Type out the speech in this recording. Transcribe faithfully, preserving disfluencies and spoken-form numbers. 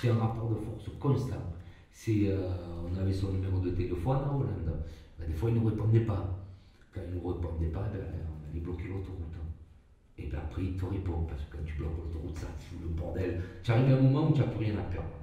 C'est un rapport de force constant. Euh, on avait son numéro de téléphone à Hollande. Ben, des fois, il ne nous répondait pas. Quand il ne nous répondait pas, ben, on allait bloquer l'autoroute. Et ben, après, il te répond, parce que quand tu bloques l'autoroute, ça fout le bordel. Tu arrives à un moment où tu n'as plus rien à perdre.